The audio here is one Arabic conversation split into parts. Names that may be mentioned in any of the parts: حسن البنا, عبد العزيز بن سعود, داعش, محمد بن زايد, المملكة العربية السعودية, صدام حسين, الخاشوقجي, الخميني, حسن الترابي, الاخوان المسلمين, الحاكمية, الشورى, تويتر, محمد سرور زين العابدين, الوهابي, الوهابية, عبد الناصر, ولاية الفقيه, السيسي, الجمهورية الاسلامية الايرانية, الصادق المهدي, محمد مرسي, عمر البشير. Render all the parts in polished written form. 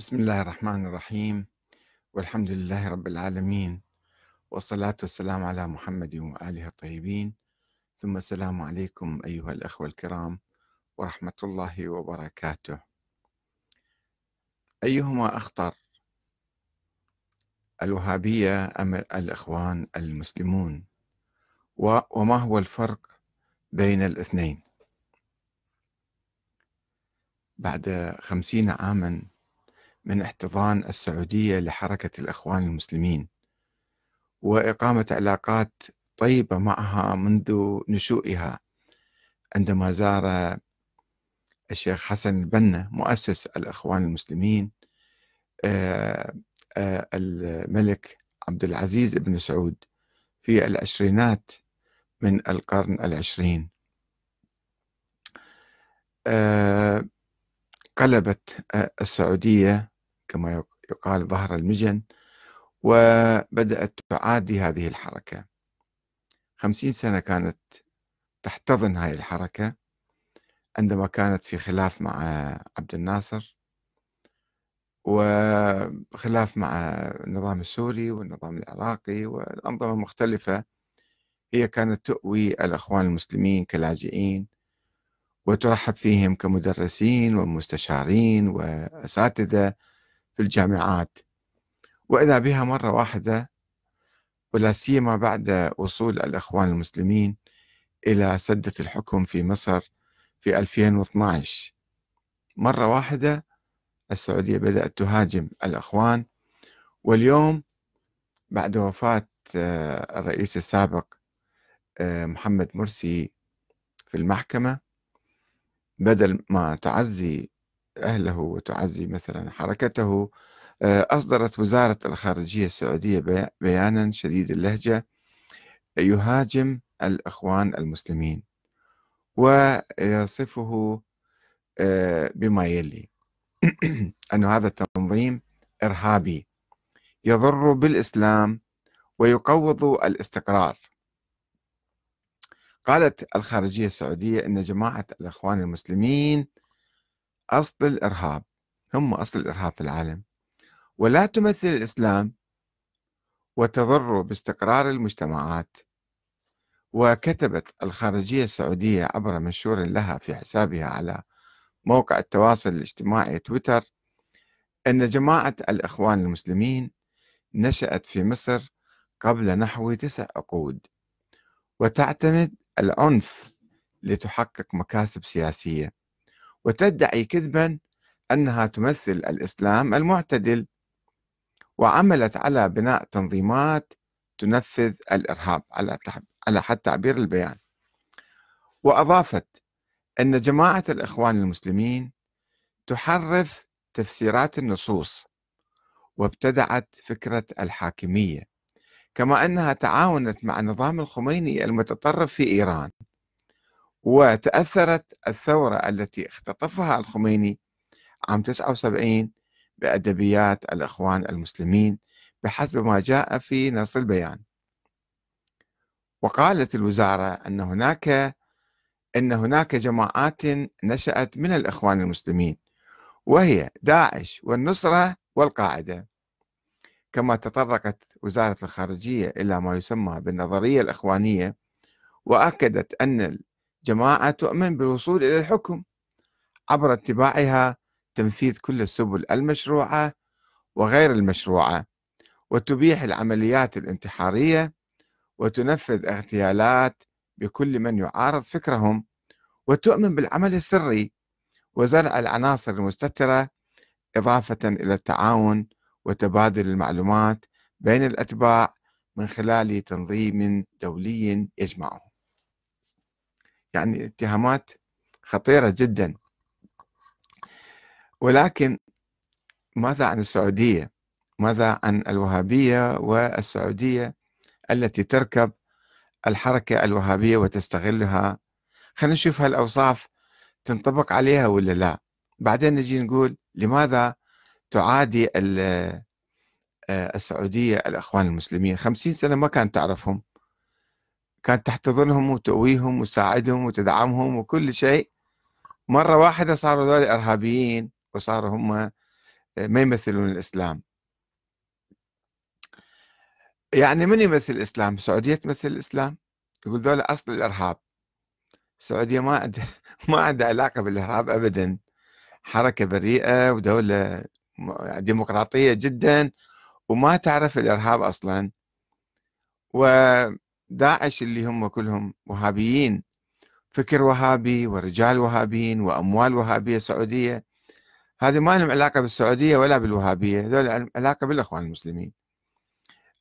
بسم الله الرحمن الرحيم، والحمد لله رب العالمين، والصلاة والسلام على محمد وآله الطيبين، ثم السلام عليكم أيها الأخوة الكرام ورحمة الله وبركاته. أيهما أخطر، الوهابية أم الإخوان المسلمون؟ وما هو الفرق بين الاثنين؟ بعد 50 عاما من احتضان السعودية لحركة الإخوان المسلمين وإقامة علاقات طيبة معها منذ نشوئها، عندما زار الشيخ حسن البنا مؤسس الإخوان المسلمين الملك عبد العزيز بن سعود في العشرينات من القرن العشرين، قلبت السعودية كما يقال ظهر المجن، وبدأت تعادي هذه الحركة. 50 سنة كانت تحتضن هذه الحركة عندما كانت في خلاف مع عبد الناصر، وخلاف مع النظام السوري والنظام العراقي والأنظمة المختلفة. هي كانت تؤوي الأخوان المسلمين كلاجئين وترحب فيهم كمدرسين ومستشارين وأساتذة في الجامعات، وإذا بها مرة واحدة، ولا سيما بعد وصول الأخوان المسلمين إلى سدة الحكم في مصر في 2012، مرة واحدة السعودية بدأت تهاجم الأخوان. واليوم بعد وفاة الرئيس السابق محمد مرسي في المحكمة، بدل ما تعزي أهله وتعزي مثلا حركته، أصدرت وزارة الخارجية السعودية بيانا شديد اللهجة يهاجم الأخوان المسلمين ويصفه بما يلي: أن هذا التنظيم إرهابي يضر بالإسلام ويقوض الاستقرار. قالت الخارجية السعودية أن جماعة الأخوان المسلمين أصل الإرهاب، هم أصل الإرهاب في العالم، ولا تمثل الإسلام، وتضر باستقرار المجتمعات. وكتبت الخارجية السعودية عبر منشور لها في حسابها على موقع التواصل الاجتماعي تويتر أن جماعة الإخوان المسلمين نشأت في مصر قبل نحو 9 عقود، وتعتمد العنف لتحقق مكاسب سياسية، وتدعي كذبا أنها تمثل الإسلام المعتدل، وعملت على بناء تنظيمات تنفذ الإرهاب على حد تعبير البيان. وأضافت أن جماعة الإخوان المسلمين تحرف تفسيرات النصوص، وابتدعت فكرة الحاكمية، كما أنها تعاونت مع نظام الخميني المتطرف في إيران، وتأثرت الثورة التي اختطفها الخميني عام 79 بأدبيات الإخوان المسلمين بحسب ما جاء في نص البيان. وقالت الوزارة أن هناك جماعات نشأت من الإخوان المسلمين، وهي داعش والنصرة والقاعدة. كما تطرقت وزارة الخارجية إلى ما يسمى بالنظرية الإخوانية، وأكدت أن الجماعة تؤمن بالوصول إلى الحكم عبر اتباعها تنفيذ كل السبل المشروعة وغير المشروعة، وتبيح العمليات الانتحارية، وتنفذ اغتيالات بكل من يعارض فكرهم، وتؤمن بالعمل السري وزرع العناصر المستترة، إضافة إلى التعاون وتبادل المعلومات بين الأتباع من خلال تنظيم دولي يجمعهم. يعني اتهامات خطيرة جدا. ولكن ماذا عن السعودية؟ ماذا عن الوهابية والسعودية التي تركب الحركة الوهابية وتستغلها؟ خلينا نشوف هالأوصاف تنطبق عليها ولا لا، بعدين نجي نقول لماذا تعادي السعودية الأخوان المسلمين. 50 سنة ما كانت تعرفهم، كانت تحتضنهم وتؤويهم وتساعدهم وتدعمهم وكل شيء. مرة واحدة صاروا ذول إرهابيين، وصاروا هم ما يمثلون الإسلام. يعني من يمثل الإسلام؟ السعودية تمثل الإسلام؟ يقول ذولا أصل الإرهاب. السعودية ما عندها علاقة بالإرهاب أبدا، حركة بريئة ودولة ديمقراطية جدا وما تعرف الإرهاب أصلا. وداعش اللي هم كلهم وهابيين، فكر وهابي ورجال وهابيين وأموال وهابية سعودية، هذه ما لهم علاقة بالسعودية ولا بالوهابية، ذولا علاقة بالإخوان المسلمين.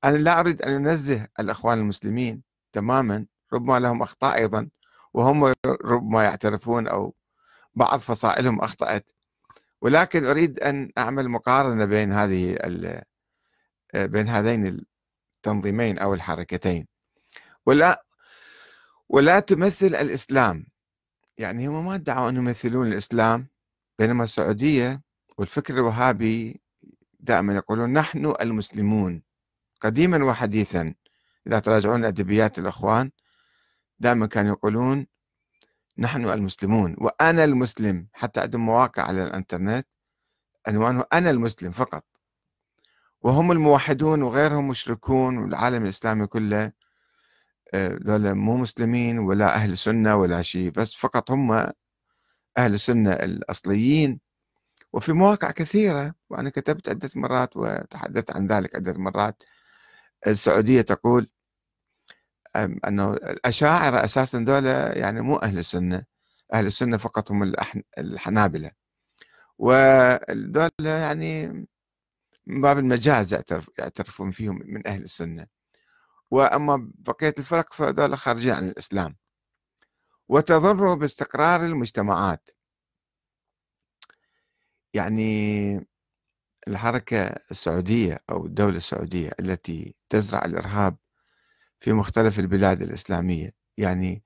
أنا لا أريد أن أنزه الإخوان المسلمين تماما، ربما لهم أخطاء أيضا وهم ربما يعترفون أو بعض فصائلهم أخطأت، ولكن أريد أن أعمل مقارنة بين هذين التنظيمين أو الحركتين، ولا تمثل الإسلام. يعني هم ما ادعوا أن يمثلون الإسلام، بينما السعودية والفكر الوهابي دائما يقولون نحن المسلمون قديما وحديثا. إذا تراجعون أدبيات الإخوان دائما كانوا يقولون نحن المسلمون وأنا المسلم، حتى عندهم مواقع على الإنترنت عنوانه أنا المسلم فقط، وهم الموحدون وغيرهم مشركون، والعالم الإسلامي كله دول مو مسلمين ولا أهل سنة ولا شيء، بس فقط هم أهل السنة الأصليين. وفي مواقع كثيرة وأنا كتبت عدة مرات وتحدثت عن ذلك عدة مرات، السعودية تقول أنه الأشاعرة أساساً دولة يعني مو أهل السنة، أهل السنة فقط هم الحنابلة، ودولة يعني من باب المجاز يعترفون فيهم من أهل السنة، وأما بقية الفرق فدولة خارجين عن الإسلام. وتضر باستقرار المجتمعات. يعني الحركة السعودية أو الدولة السعودية التي تزرع الإرهاب في مختلف البلاد الإسلامية، يعني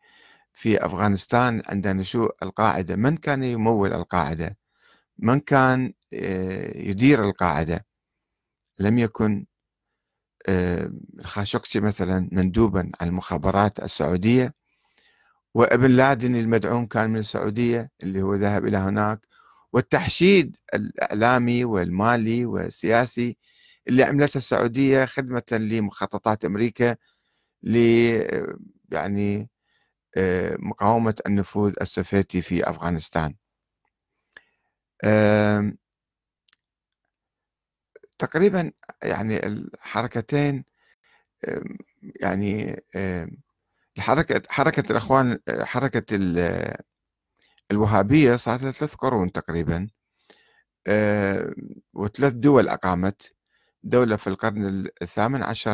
في أفغانستان عند نشوء القاعدة من كان يمول القاعدة؟ من كان يدير القاعدة؟ لم يكن الخاشوقجي مثلا مندوبا عن المخابرات السعودية، وابن لادن المدعوم كان من السعودية اللي هو ذهب إلى هناك، والتحشيد الإعلامي والمالي والسياسي اللي عملته السعودية خدمة لمخططات أمريكا ل يعني مقاومة النفوذ السوفيتي في أفغانستان. تقريبا يعني الحركتين، يعني حركة الإخوان، حركة الوهابية صارت 3 قرون تقريبا، و3 دول أقامت، دولة في القرن ال18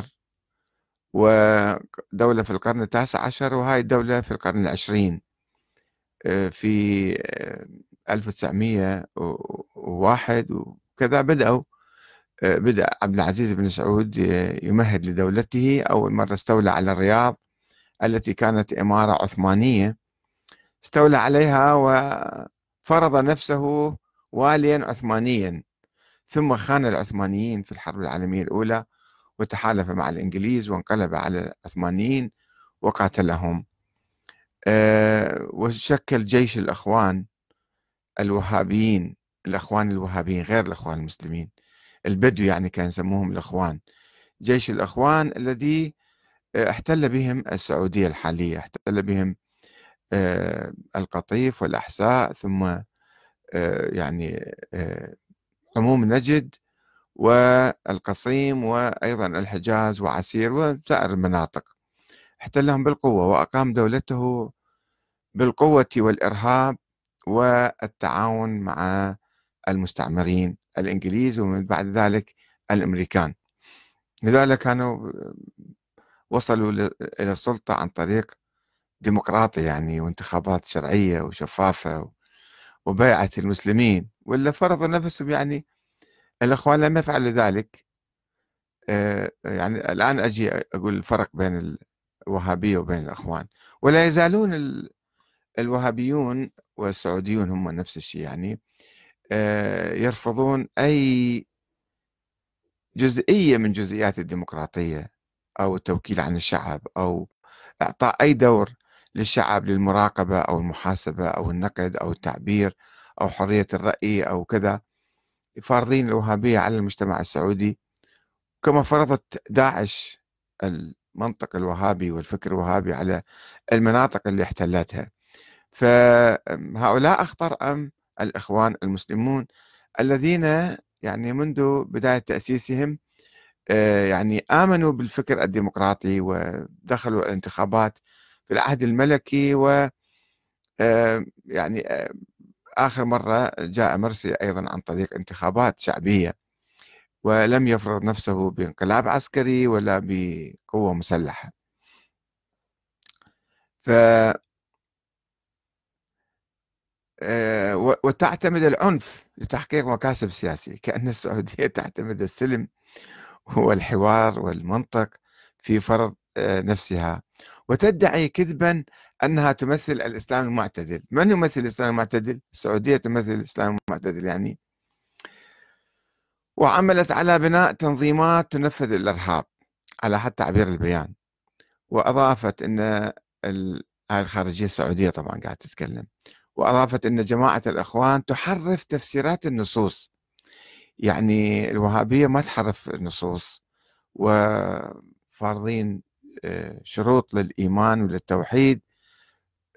ودولة في القرن ال19، وهاي الدولة في القرن ال20 في 1901، وكذا بدأ عبد العزيز بن سعود يمهد لدولته. أول مرة استولى على الرياض التي كانت إمارة عثمانية، استولى عليها وفرض نفسه واليا عثمانيا، ثم خان العثمانيين في الحرب العالمية الأولى وتحالف مع الإنجليز وانقلب على العثمانيين وقاتلهم، وشكل جيش الأخوان الوهابيين، الأخوان الوهابيين غير الأخوان المسلمين البدو، يعني كان يسموهم الأخوان، جيش الأخوان الذي احتل بهم السعودية الحالية، احتل بهم القطيف والأحساء، ثم يعني عموم نجد والقصيم وأيضا الحجاز وعسير وسائر المناطق، احتلهم بالقوة وأقام دولته بالقوة والإرهاب والتعاون مع المستعمرين الإنجليز ومن بعد ذلك الأمريكان. لذلك كانوا وصلوا إلى السلطة عن طريق ديمقراطي يعني، وانتخابات شرعية وشفافة وبيعة المسلمين، ولا فرضوا نفسهم. يعني الأخوان لم يفعلوا ذلك. يعني الآن أجي أقول الفرق بين الوهابية وبين الأخوان، ولا يزالون الوهابيون والسعوديون هم نفس الشيء، يعني يرفضون أي جزئية من جزئيات الديمقراطية أو التوكيل عن الشعب أو إعطاء أي دور للشعب للمراقبة أو المحاسبة أو النقد أو التعبير أو حرية الرأي أو كذا. فارضين الوهابية على المجتمع السعودي، كما فرضت داعش المنطق الوهابي والفكر الوهابي على المناطق اللي احتلتها. فهؤلاء أخطر أم الإخوان المسلمون الذين يعني منذ بداية تأسيسهم يعني آمنوا بالفكر الديمقراطي ودخلوا الانتخابات في العهد الملكي، و يعني آخر مرة جاء مرسي أيضا عن طريق انتخابات شعبية، ولم يفرض نفسه بانقلاب عسكري ولا بقوة مسلحة. وتعتمد العنف لتحقيق مكاسب سياسية، كأن السعودية تعتمد السلم والحوار والمنطق في فرض نفسها، وتدعي كذبا أنها تمثل الإسلام المعتدل. من يمثل الإسلام المعتدل؟ السعودية تمثل الإسلام المعتدل يعني، وعملت على بناء تنظيمات تنفذ الإرهاب على حد تعبير البيان. وأضافت أن هاي الخارجية السعودية طبعا قاعدة تتكلم، وأضافت أن جماعة الإخوان تحرف تفسيرات النصوص. يعني الوهابية ما تحرف النصوص، وفارضين شروط للإيمان وللتوحيد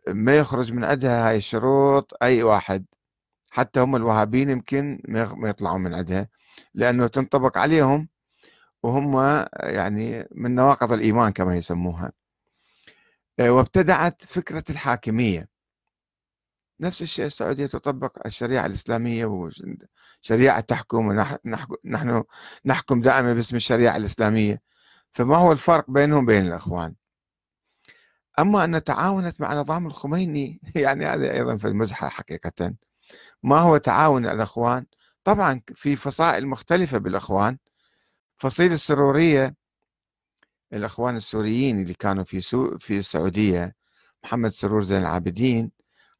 ما يخرج من عندها هاي الشروط أي واحد، حتى هم الوهابيين يمكن ما يطلعوا من عندها، لأنه تنطبق عليهم وهم يعني من نواقض الإيمان كما يسموها. وابتدعت فكرة الحاكمية، نفس الشيء السعودية تطبق الشريعة الإسلامية وشريعة تحكم، ونحن نحكم دائما باسم الشريعة الإسلامية. فما هو الفرق بينهم وبين الإخوان؟ أما أن تعاونت مع نظام الخميني، يعني هذا أيضا في المزحة حقيقة. ما هو تعاون الإخوان؟ طبعا في فصائل مختلفة بالإخوان، فصيل السرورية، الإخوان السوريين اللي كانوا في السعودية، محمد سرور زين العابدين،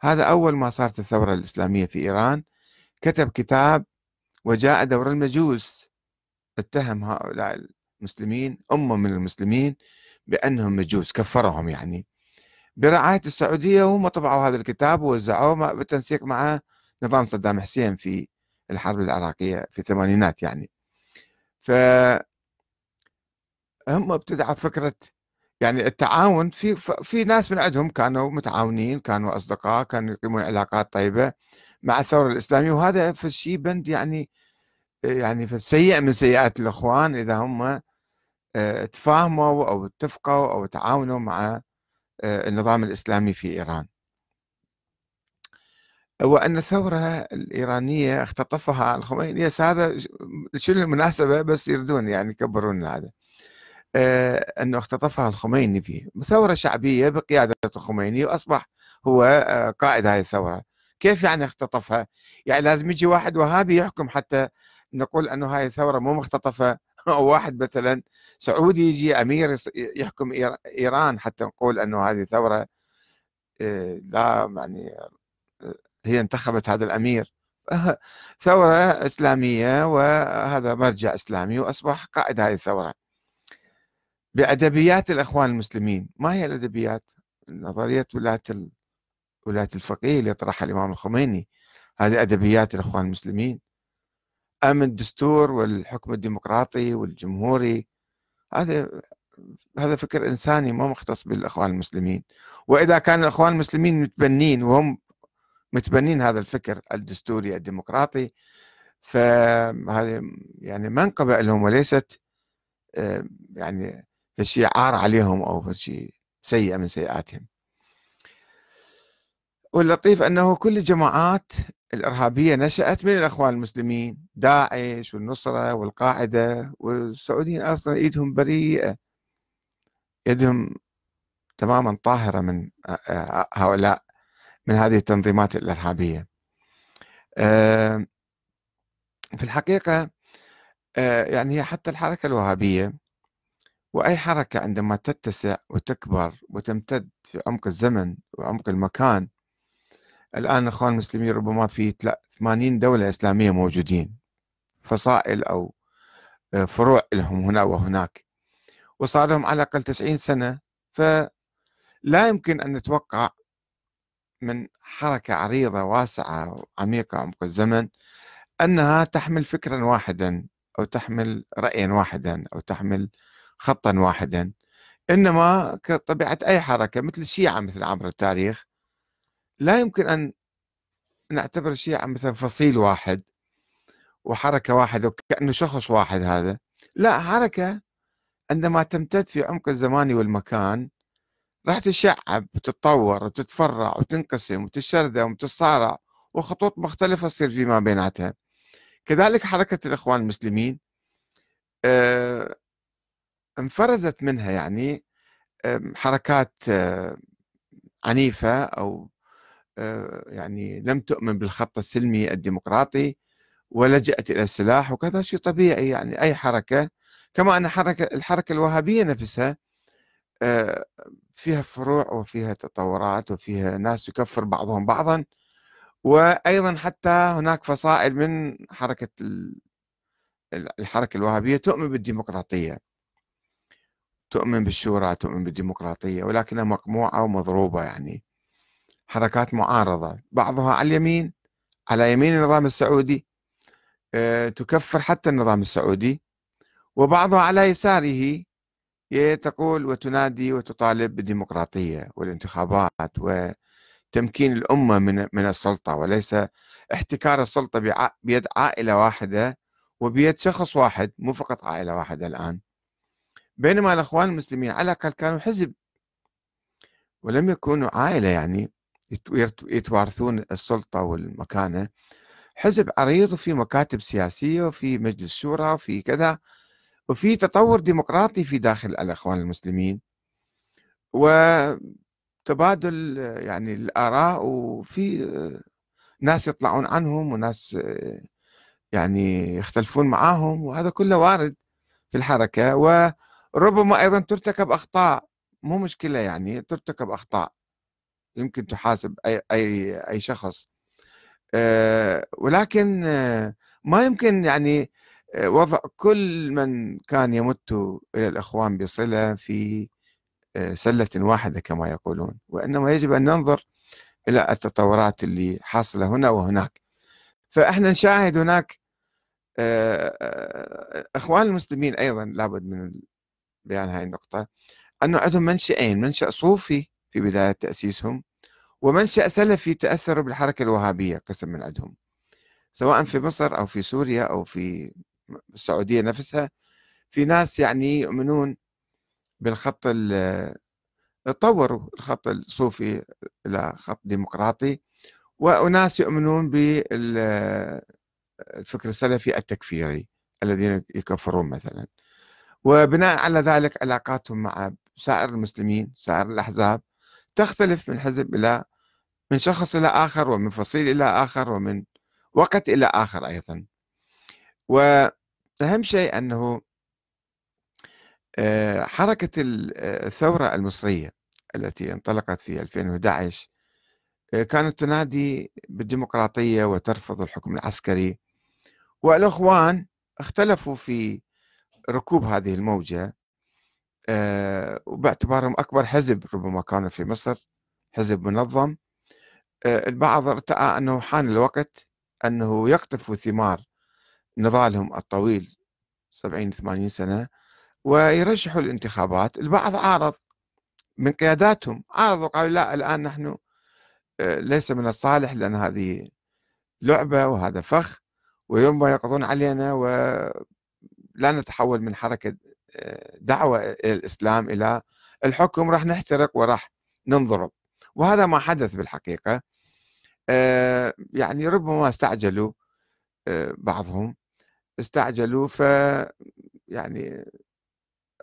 هذا أول ما صارت الثورة الإسلامية في إيران كتب كتاب وجاء دور المجوس، اتهم هؤلاء المسلمين أمة من المسلمين بأنهم مجوس، كفرهم يعني برعاية السعودية، وهم طبعوا هذا الكتاب ووزعوه بالتنسيق مع نظام صدام حسين في الحرب العراقية في الثمانينات يعني. فهم ابتدعوا فكرة يعني التعاون، في ناس من عندهم كانوا متعاونين، كانوا أصدقاء، كانوا يقيمون علاقات طيبة مع الثورة الإسلامية، وهذا في الشيء بند يعني سيء من سيئات الإخوان إذا هم تفاهموا أو اتفقوا أو تعاونوا مع النظام الإسلامي في إيران. وأن الثورة الإيرانية اختطفها الخميني، هذا شو المناسبة، بس يردون يعني يكبرون هذا، أنه اختطفها الخميني فيه ثورة شعبية بقيادة الخميني، وأصبح هو قائد هذه الثورة. كيف يعني اختطفها؟ يعني لازم يجي واحد وهابي يحكم حتى نقول أنه هاي الثورة مو مختطفة، أو واحد مثلا سعودي يجي أمير يحكم إيران حتى نقول أنه هذه ثورة، لا يعني هي انتخبت هذا الأمير. ثورة إسلامية وهذا مرجع إسلامي وأصبح قائد هذه الثورة. بأدبيات الإخوان المسلمين، ما هي الأدبيات؟ نظرية ولاية الفقيه اللي طرحها الإمام الخميني، هذه أدبيات الإخوان المسلمين. أم الدستور والحكم الديمقراطي والجمهوري، هذا فكر إنساني ما مختص بالإخوان المسلمين. وإذا كان الإخوان المسلمين متبنين، وهم متبنين هذا الفكر الدستوري الديمقراطي، فهذا يعني منقبة لهم وليست يعني فشي عار عليهم أو فشي سيئة من سيئاتهم. واللطيف أنه كل الجماعات الإرهابية نشأت من الإخوان المسلمين، داعش والنصرة والقاعدة، والسعوديين أصلا إيدهم بريئة، يدهم تماما طاهرة من هؤلاء، من هذه التنظيمات الإرهابية. في الحقيقة يعني هي حتى الحركة الوهابية وأي حركة عندما تتسع وتكبر وتمتد في عمق الزمن وعمق المكان، الآن الإخوان المسلمين ربما في 80 دولة إسلامية موجودين، فصائل أو فروع لهم هنا وهناك، وصار لهم على الأقل 90 سنة. فلا يمكن أن نتوقع من حركة عريضة واسعة وعميقة عمق الزمن أنها تحمل فكرا واحدا أو تحمل رأيا واحدا أو تحمل خطا واحدا، إنما كطبيعة أي حركة مثل الشيعة مثل عبر التاريخ لا يمكن أن نعتبر الشيعة مثلا فصيل واحد وحركة واحدة وكأنه شخص واحد. هذا لا، حركة عندما تمتد في عمق الزمان والمكان راح تشعب وتتطور وتتفرع وتنقسم وتشردة وتتصارع وخطوط مختلفة تصير فيما بيناتها. كذلك حركة الإخوان المسلمين انفرزت منها يعني حركات عنيفة أو يعني لم تؤمن بالخط السلمي الديمقراطي ولجأت إلى السلاح، وكذا شيء طبيعي يعني أي حركة. كما أن الحركة الوهابية نفسها فيها فروع وفيها تطورات وفيها ناس يكفر بعضهم بعضا، وأيضا حتى هناك فصائل من حركة الحركة الوهابية تؤمن بالديمقراطية، تؤمن بالشورى، تؤمن بالديمقراطية، ولكنها مقموعة ومضروبة يعني حركات معارضة بعضها على اليمين، على يمين النظام السعودي تكفر حتى النظام السعودي، وبعضها على يساره تقول وتنادي وتطالب بالديمقراطية والانتخابات وتمكين الأمة من السلطة، وليس احتكار السلطة بيد عائلة واحدة وبيد شخص واحد، مو فقط عائلة واحدة الآن. بينما الأخوان المسلمين على الأقل كانوا حزب ولم يكونوا عائلة يعني يتوارثون السلطة والمكانة، حزب عريض وفي مكاتب سياسية وفي مجلس شورى وفي كذا، وفي تطور ديمقراطي في داخل الأخوان المسلمين وتبادل يعني الآراء، وفي ناس يطلعون عنهم وناس يعني يختلفون معاهم، وهذا كله وارد في الحركة. وربما أيضا ترتكب أخطاء، مو مشكلة يعني ترتكب أخطاء يمكن تحاسب أي شخص، ولكن ما يمكن يعني وضع كل من كان يمت إلى الإخوان بصلة في سلة واحدة كما يقولون، وإنما يجب أن ننظر إلى التطورات اللي حاصلة هنا وهناك. فإحنا نشاهد هناك إخوان المسلمين أيضا لابد من بيان هاي النقطة أنه عندهم منشئين، منشأ صوفي في بداية تأسيسهم ومنشأ سلفي تأثروا بالحركة الوهابية قسم من عندهم، سواء في مصر أو في سوريا أو في السعودية نفسها. في ناس يعني يؤمنون بالخط تطوروا الخط الصوفي إلى خط ديمقراطي، وناس يؤمنون بالفكر السلفي التكفيري الذين يكفرون مثلا، وبناء على ذلك علاقاتهم مع سائر المسلمين سائر الأحزاب تختلف من حزب إلى من شخص إلى آخر ومن فصيل إلى آخر ومن وقت إلى آخر أيضا. وأهم شيء أنه حركة الثورة المصرية التي انطلقت في 2011 كانت تنادي بالديمقراطية وترفض الحكم العسكري، والأخوان اختلفوا في ركوب هذه الموجة وباعتبارهم أكبر حزب ربما كانوا في مصر، حزب منظم. البعض ارتأى أنه حان الوقت أنه يقطفوا ثمار نضالهم الطويل 70-80 سنة ويرشحوا الانتخابات. البعض عارض من قياداتهم، عارضوا قالوا لا الآن نحن ليس من الصالح لأن هذه لعبة وهذا فخ ويوم يقضون علينا ولا نتحول من حركة دعوة إلى الإسلام إلى الحكم، راح نحترق وراح ننضرب. وهذا ما حدث بالحقيقة، يعني ربما استعجلوا بعضهم استعجلوا يعني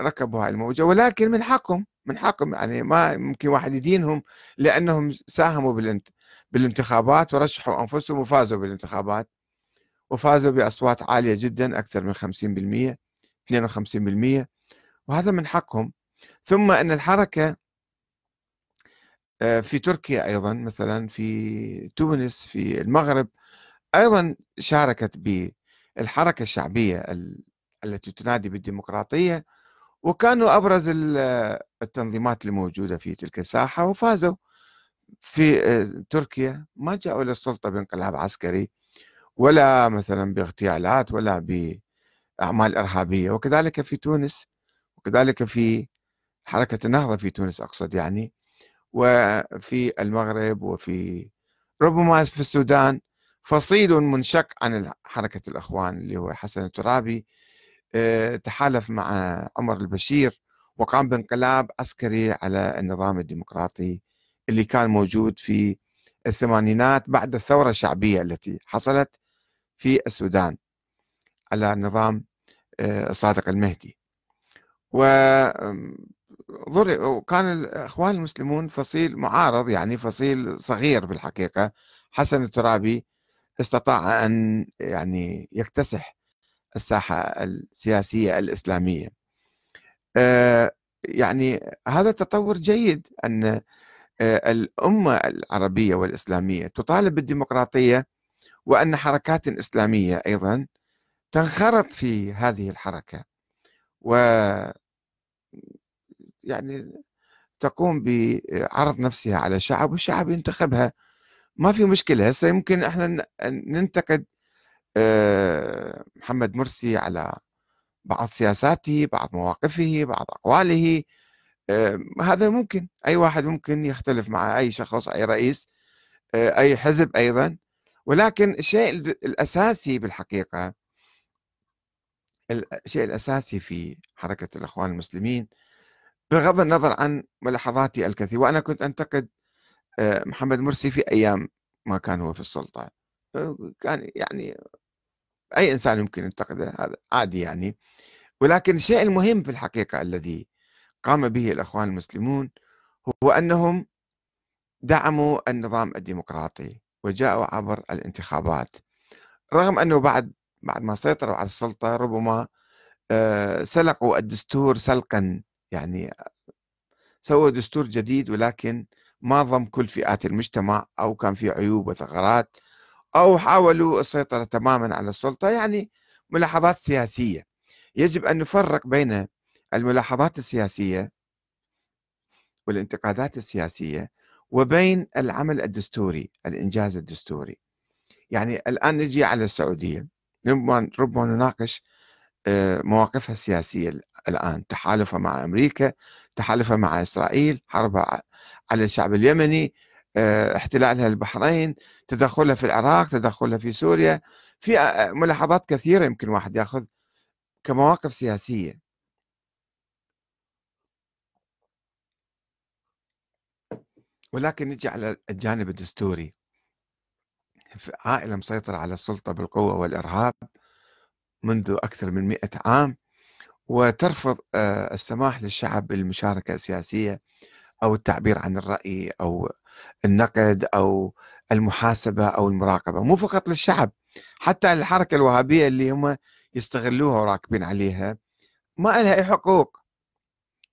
ركبوا هاي الموجة، ولكن من حقهم يعني ما يمكن واحد يدينهم لأنهم ساهموا بالانتخابات ورشحوا أنفسهم وفازوا بالانتخابات وفازوا بأصوات عالية جدا أكثر من 50% 52%، وهذا من حقهم. ثم أن الحركة في تركيا أيضا مثلا في تونس في المغرب أيضا شاركت بالحركة الشعبية التي تنادي بالديمقراطية، وكانوا أبرز التنظيمات الموجودة في تلك الساحة وفازوا في تركيا، ما جاءوا للسلطة بانقلاب عسكري، ولا مثلا باغتيالات ولا بأعمال إرهابية. وكذلك في تونس، وكذلك في حركة النهضة في تونس أقصد يعني، وفي المغرب، وفي ربما في السودان فصيل منشق عن حركة الإخوان اللي هو حسن الترابي تحالف مع عمر البشير وقام بانقلاب عسكري على النظام الديمقراطي اللي كان موجود في الثمانينات بعد الثورة الشعبية التي حصلت في السودان على نظام الصادق المهدي. وكان الإخوان المسلمون فصيل معارض، يعني فصيل صغير بالحقيقة. حسن الترابي استطاع أن يعني يكتسح الساحة السياسية الإسلامية. يعني هذا تطور جيد أن الأمة العربية والإسلامية تطالب بالديمقراطية، وأن حركات إسلامية أيضا تنخرط في هذه الحركة و يعني تقوم بعرض نفسها على الشعب والشعب ينتخبها. ما في مشكلة. هسه يمكن احنا ننتقد محمد مرسي على بعض سياساته، بعض مواقفه، بعض أقواله، هذا ممكن، أي واحد ممكن يختلف مع أي شخص، أي رئيس، أي حزب أيضا. ولكن الشيء الأساسي بالحقيقة، الشيء الأساسي في حركة الإخوان المسلمين بغض النظر عن ملاحظاتي الكثير، وأنا كنت أنتقد محمد مرسي في أيام ما كان هو في السلطة، كان يعني أي إنسان يمكن ينتقده، هذا عادي يعني. ولكن الشيء المهم في الحقيقة الذي قام به الإخوان المسلمون هو أنهم دعموا النظام الديمقراطي وجاءوا عبر الانتخابات، رغم أنه بعد ما سيطروا على السلطة ربما سلقوا الدستور سلقا، يعني سووا دستور جديد ولكن ما ضم كل فئات المجتمع، أو كان في عيوب وثغرات، أو حاولوا السيطرة تماما على السلطة، يعني ملاحظات سياسية. يجب أن نفرق بين الملاحظات السياسية والانتقادات السياسية وبين العمل الدستوري، الإنجاز الدستوري. يعني الآن نجي على السعودية، ربما نناقش مواقفها السياسية الآن، تحالفها مع أمريكا، تحالفها مع إسرائيل، حربها على الشعب اليمني، احتلالها البحرين، تدخلها في العراق، تدخلها في سوريا، في ملاحظات كثيرة يمكن واحد يأخذ كمواقف سياسية. ولكن نجي على الجانب الدستوري، عائلة مسيطرة على السلطة بالقوة والإرهاب منذ أكثر من 100 عام، وترفض السماح للشعب بالمشاركة السياسية أو التعبير عن الرأي أو النقد أو المحاسبة أو المراقبة، مو فقط للشعب، حتى الحركة الوهابية اللي هم يستغلوها وراكبين عليها ما لها أي حقوق.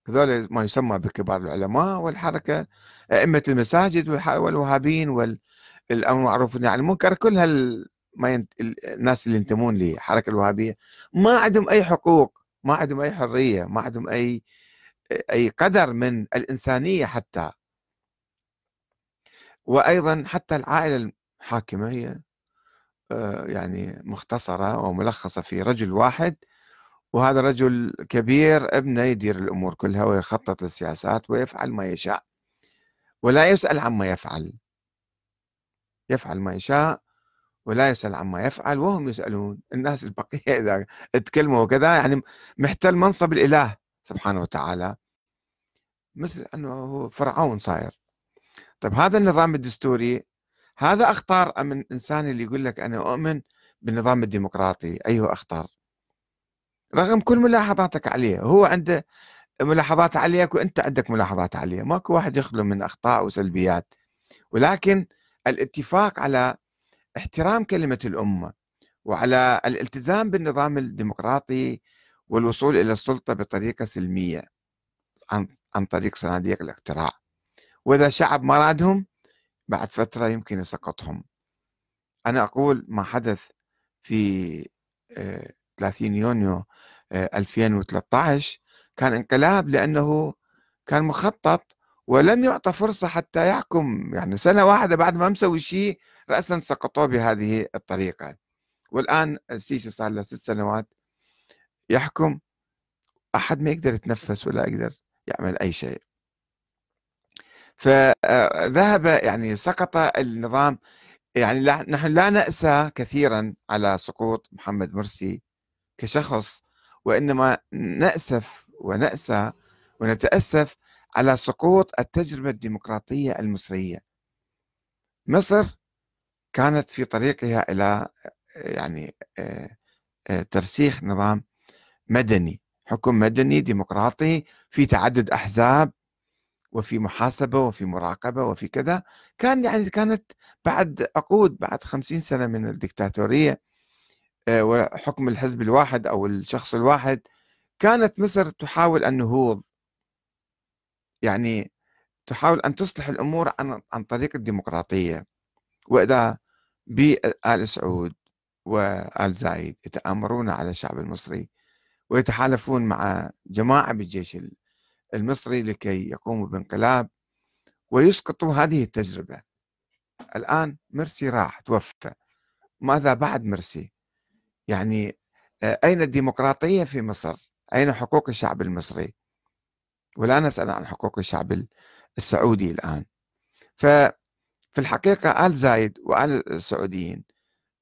هذول ما يسمى بكبار العلماء والحركة، أئمة المساجد والوهابين والأمر المعروف والنهي عن المنكر، كل الناس اللي ينتمون للحركة الوهابية ما عندهم أي حقوق، ما عندهم أي حرية، ما عندهم أي قدر من الإنسانية حتى. وأيضا حتى العائلة الحاكمة هي يعني مختصرة وملخصة في رجل واحد، وهذا رجل كبير ابنه يدير الأمور كلها ويخطط للسياسات ويفعل ما يشاء ولا يسأل عما يفعل، يفعل ما يشاء ولا يسأل عما يفعل، وهم يسألون الناس البقية إذا اتكلموا وكذا. يعني محتل منصب الإله سبحانه وتعالى، مثل أنه هو فرعون صاير. طيب هذا النظام الدستوري هذا أخطر أم الإنسان اللي يقول لك أنا أؤمن بالنظام الديمقراطي؟ أيه أخطر، رغم كل ملاحظاتك عليه. هو عنده ملاحظات عليك وأنت عندك ملاحظات عليه، ماكو واحد يخلو من أخطاء وسلبيات. ولكن الاتفاق على احترام كلمة الأمة وعلى الالتزام بالنظام الديمقراطي والوصول إلى السلطة بطريقة سلمية عن طريق صناديق الاقتراع، وإذا شعب ما رادهم بعد فترة يمكن يسقطهم. أنا أقول ما حدث في 30 يونيو 2013 كان انقلاب، لأنه كان مخطط ولم يعطى فرصة حتى يحكم، يعني سنة واحدة بعد ما مسوي شيء رأسا سقطوه بهذه الطريقة. والآن السيسي صار له 6 سنوات يحكم، أحد ما يقدر يتنفس ولا يقدر يعمل أي شيء. فذهب يعني سقط النظام، يعني نحن لا نأسى كثيرا على سقوط محمد مرسي كشخص، وإنما نأسف ونأسى ونتأسف على سقوط التجربة الديمقراطية المصرية. مصر كانت في طريقها إلى يعني ترسيخ نظام مدني، حكم مدني ديمقراطي في تعدد أحزاب وفي محاسبة وفي مراقبة وفي كذا. كانت بعد عقود، بعد 50 سنة من الدكتاتورية وحكم الحزب الواحد أو الشخص الواحد، كانت مصر تحاول النهوض، يعني تحاول أن تصلح الأمور عن طريق الديمقراطية. وإذا بآل سعود وآل زايد يتآمرون على الشعب المصري ويتحالفون مع جماعة بالجيش المصري لكي يقوموا بانقلاب ويسقطوا هذه التجربة. الآن مرسي راح توفى، ماذا بعد مرسي؟ يعني أين الديمقراطية في مصر؟ أين حقوق الشعب المصري؟ ولا نسأل عن حقوق الشعب السعودي الآن. ففي الحقيقة آل زايد وآل السعوديين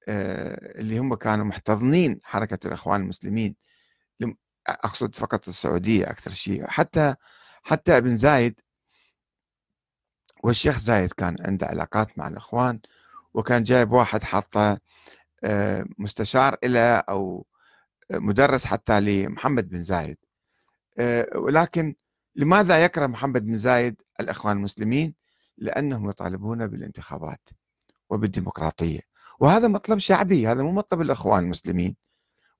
اللي هم كانوا محتضنين حركة الإخوان المسلمين، أقصد فقط السعودية أكثر شيء، حتى ابن زايد والشيخ زايد كان عنده علاقات مع الإخوان، وكان جايب واحد حاطه مستشار إلى أو مدرس حتى لمحمد بن زايد. ولكن لماذا يكره محمد بن زايد الإخوان المسلمين؟ لأنهم يطالبون بالانتخابات وبالديمقراطية، وهذا مطلب شعبي، هذا مو مطلب الإخوان المسلمين،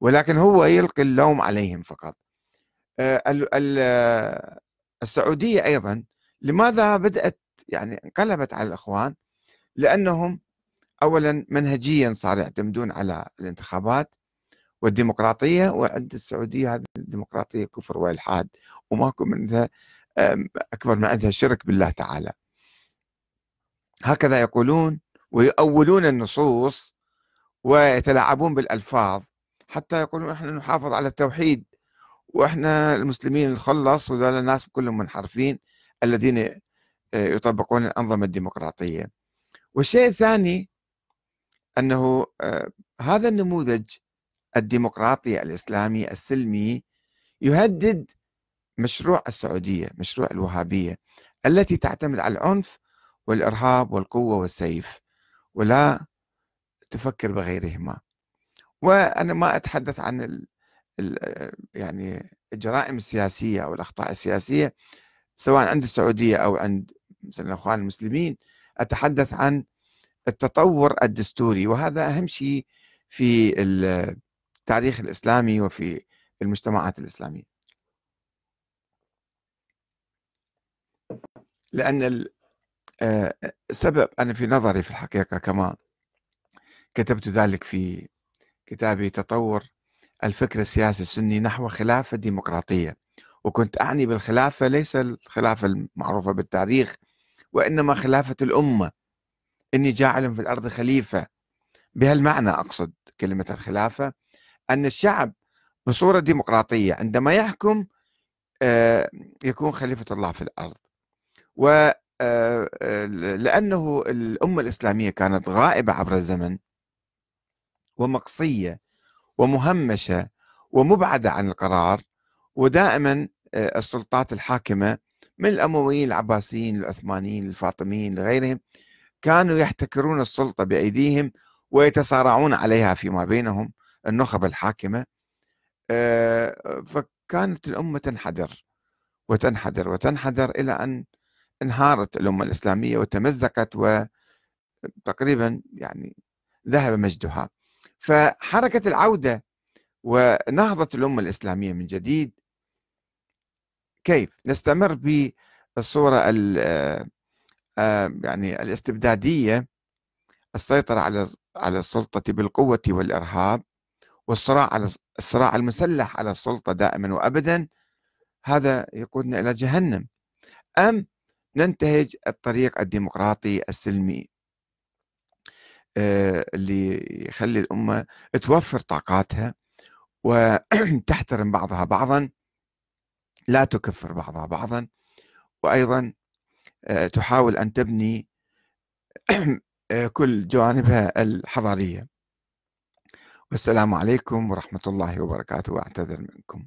ولكن هو يلقي اللوم عليهم فقط. السعودية أيضا لماذا بدأت يعني انقلبت على الإخوان؟ لأنهم أولا منهجيا صار يعتمدون على الانتخابات والديمقراطية، وعند السعودية هذه الديمقراطية كفر والحاد، وماكو منها أكبر من عندها شرك بالله تعالى. هكذا يقولون ويؤولون النصوص ويتلاعبون بالألفاظ، حتى يقولون احنا نحافظ على التوحيد واحنا المسلمين الخلص، وذول الناس كلهم منحرفين الذين يطبقون الأنظمة الديمقراطية. والشيء الثاني أنه هذا النموذج الديمقراطي الإسلامي السلمي يهدد مشروع السعودية، مشروع الوهابية التي تعتمد على العنف والإرهاب والقوة والسيف ولا تفكر بغيرهما. وأنا ما أتحدث عن يعني الجرائم السياسية أو الأخطاء السياسية سواء عند السعودية أو عند مثلا الإخوان المسلمين، أتحدث عن التطور الدستوري، وهذا أهم شيء في التاريخ الإسلامي وفي المجتمعات الإسلامية، لأن السبب أنا في نظري في الحقيقة كما كتبت ذلك في كتابي تطور الفكر السياسي السني نحو خلافة ديمقراطية، وكنت أعني بالخلافة ليس الخلافة المعروفة بالتاريخ، وإنما خلافة الأمة، إني جاعل في الأرض خليفة، بهالمعنى أقصد كلمة الخلافة، أن الشعب بصورة ديمقراطية عندما يحكم يكون خليفة الله في الأرض. ولأنه الأمة الإسلامية كانت غائبة عبر الزمن ومقصية ومهمشة ومبعدة عن القرار، ودائما السلطات الحاكمة من الأمويين العباسيين العثمانيين الفاطميين لغيرهم كانوا يحتكرون السلطة بأيديهم ويتصارعون عليها فيما بينهم النخب الحاكمة. فكانت الأمة تنحدر وتنحدر وتنحدر إلى أن انهارت الأمة الإسلامية وتمزقت، وتقريبا يعني ذهب مجدها. فحركة العودة ونهضة الأمة الإسلامية من جديد، كيف نستمر بالصورة يعني الاستبدادية، السيطرة على السلطة بالقوة والإرهاب، والصراع المسلح على السلطة دائما وأبدا، هذا يقودنا إلى جهنم، أم ننتهج الطريق الديمقراطي السلمي اللي يخلي الأمة توفر طاقاتها وتحترم بعضها بعضا، لا تكفر بعضها بعضا، وأيضا تحاول أن تبني كل جوانبها الحضارية. والسلام عليكم ورحمة الله وبركاته، وأعتذر منكم.